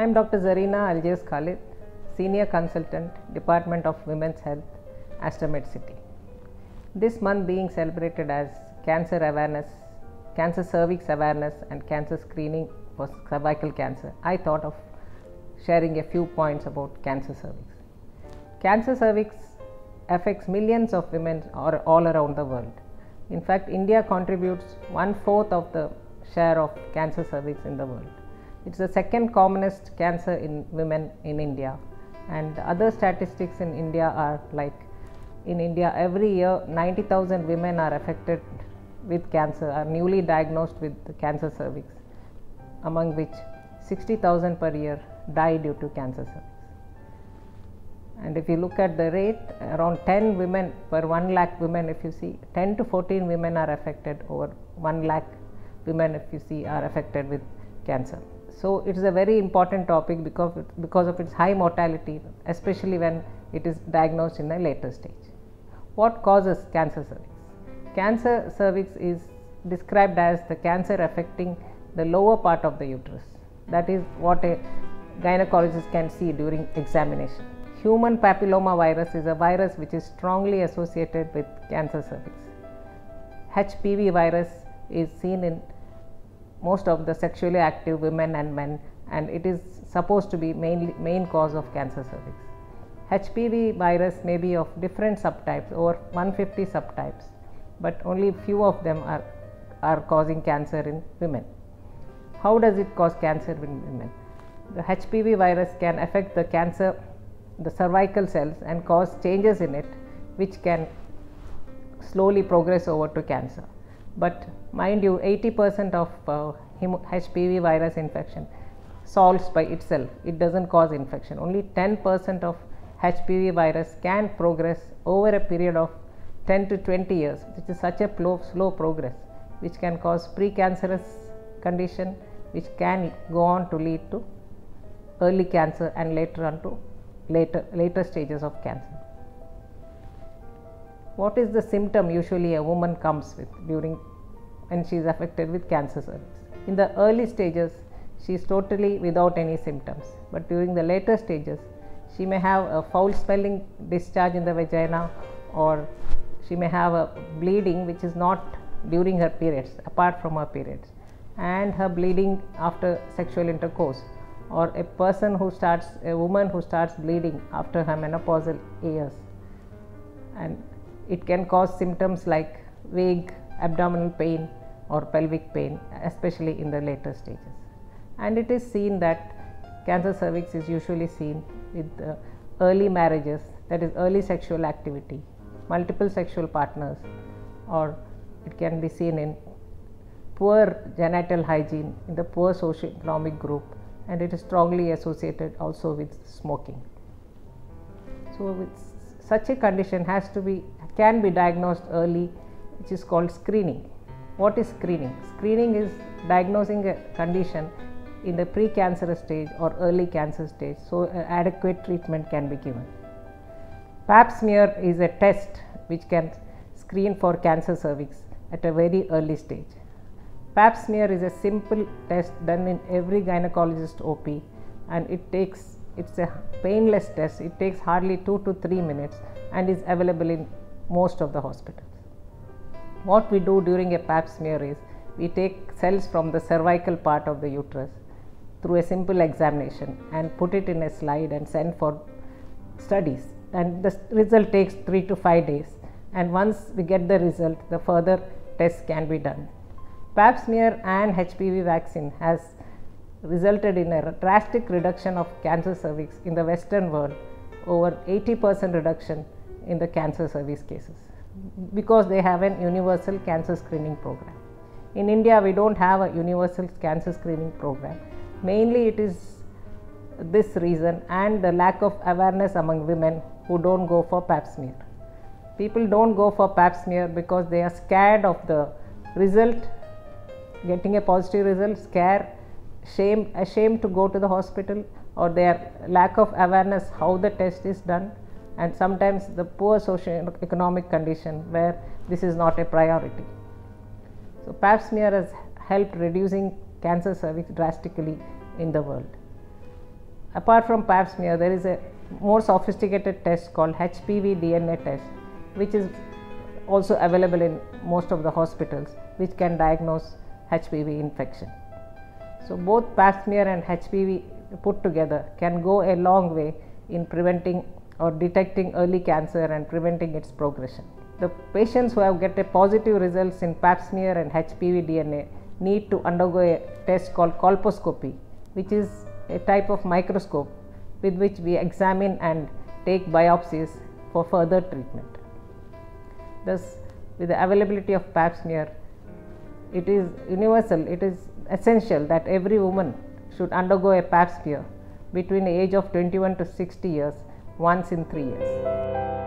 I am Dr. Zareena A Khalid, Senior Consultant, Department of Women's Health, Aster Medcity. This month being celebrated as Cancer Awareness, Cancer Cervix Awareness and Cancer Screening for Cervical Cancer, I thought of sharing a few points about cancer cervix. Cancer cervix affects millions of women all around the world. In fact, India contributes 1/4 of the share of cancer cervix in the world. It's the second commonest cancer in women in India, and other statistics in India are like, in India every year 90,000 women are affected with cancer, are newly diagnosed with cancer cervix, among which 60,000 per year die due to cancer cervix. And if you look at the rate, around 10 women per 1 lakh women, if you see, 10 to 14 women are affected, or 1 lakh women if you see are affected with cancer. So it is a very important topic because of its high mortality, especially when it is diagnosed in a later stage. What causes cancer cervix? Cancer cervix is described as the cancer affecting the lower part of the uterus. That is what a gynecologist can see during examination. Human papillomavirus is a virus which is strongly associated with cancer cervix. HPV virus is seen in most of the sexually active women and men, and it is supposed to be main cause of cancer cervix. HPV virus may be of different subtypes, or 150 subtypes, but only few of them are causing cancer in women. How does it cause cancer in women? The HPV virus can affect the cancer, the cervical cells, and cause changes in it which can slowly progress over to cancer. But mind you, 80% of HPV virus infection solves by itself, it does not cause infection. Only 10% of HPV virus can progress over a period of 10 to 20 years, which is such a slow progress, which can cause precancerous condition, which can go on to lead to early cancer and later on to later stages of cancer. What is the symptom usually a woman comes with when she is affected with cancer cervix? In the early stages, she is totally without any symptoms, but during the later stages, she may have a foul smelling discharge in the vagina, or she may have a bleeding which is not during her periods, apart from her periods, and her bleeding after sexual intercourse, or a woman who starts bleeding after her menopausal years. And it can cause symptoms like vague abdominal pain or pelvic pain, especially in the later stages. And it is seen that cancer cervix is usually seen with early marriages, that is early sexual activity, multiple sexual partners, or it can be seen in poor genital hygiene, in the poor socioeconomic group, and it is strongly associated also with smoking. So with such a condition can be diagnosed early, which is called screening. What is screening? Screening is diagnosing a condition in the precancerous stage or early cancer stage, so adequate treatment can be given. Pap smear is a test which can screen for cancer cervix at a very early stage. Pap smear is a simple test done in every gynecologist OP, and it's a painless test. It takes hardly 2 to 3 minutes and is available in most of the hospitals. What we do during a pap smear is we take cells from the cervical part of the uterus through a simple examination and put it in a slide and send for studies, and the result takes 3 to 5 days, and once we get the result, the further tests can be done. Pap smear and HPV vaccine has resulted in a drastic reduction of cancer cervix in the Western world, over 80% reduction in the cancer cervix cases, because they have an universal cancer screening program. In India, we don't have a universal cancer screening program. Mainly it is this reason and the lack of awareness among women who don't go for pap smear. People don't go for pap smear because they are scared of the result, getting a positive result, ashamed to go to the hospital, or their lack of awareness how the test is done, and sometimes the poor socio-economic condition where this is not a priority. So pap smear has helped reducing cancer cervix drastically in the world. Apart from pap smear, there is a more sophisticated test called HPV DNA test, which is also available in most of the hospitals, which can diagnose HPV infection. So both pap smear and HPV put together can go a long way in preventing or detecting early cancer and preventing its progression. The patients who have get a positive results in pap smear and HPV DNA need to undergo a test called colposcopy, which is a type of microscope with which we examine and take biopsies for further treatment. Thus, with the availability of pap smear, it is universal, it is essential that every woman should undergo a pap smear between the age of 21 to 60 years once in 3 years.